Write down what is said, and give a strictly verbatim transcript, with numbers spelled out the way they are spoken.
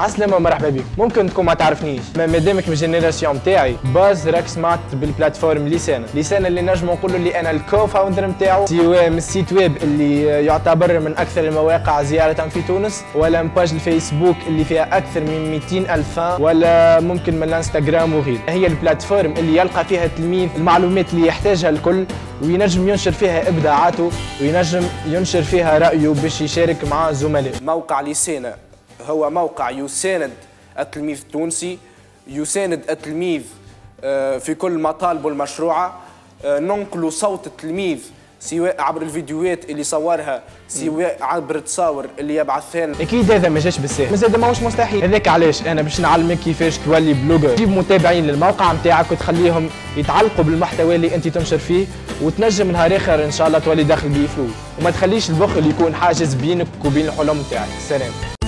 عسلامة ومرحبا بكم. ممكن تكون ما تعرفنيش، مادامك من الجينيراسيون نتاعي، باز راك سمعت بالبلاتفورم لسانة، لسانة اللي نجمو نقولوا اللي أنا الكو فاوندر نتاعو، سواء من السيت ويب اللي يعتبر من أكثر المواقع زيارة في تونس، ولا من باج الفيسبوك اللي فيها أكثر من مئتين ألف، ولا ممكن من الانستغرام وغيره. هي البلاتفورم اللي يلقى فيها التلميذ المعلومات اللي يحتاجها الكل، وينجم ينشر فيها إبداعاته، وينجم ينشر فيها رأيه باش يشارك مع زملائه. موقع لسانة هو موقع يساند التلميذ التونسي، يساند التلميذ في كل مطالبه المشروعة. ننقل صوت التلميذ سواء عبر الفيديوهات اللي صورها، سواء عبر التصاور اللي يبعثها لنا. اكيد هذا ما جاش بالساهل، زاد ماهوش مستحيل. هذاك علاش انا باش نعلمك كيفاش تولي بلوجر، تجيب متابعين للموقع نتاعك وتخليهم يتعلقوا بالمحتوى اللي انت تنشر فيه، وتنجم نهار اخر ان شاء الله تولي دخل بيه فلوس، وما تخليش البخل يكون حاجز بينك وبين الحلم نتاعك. سلام.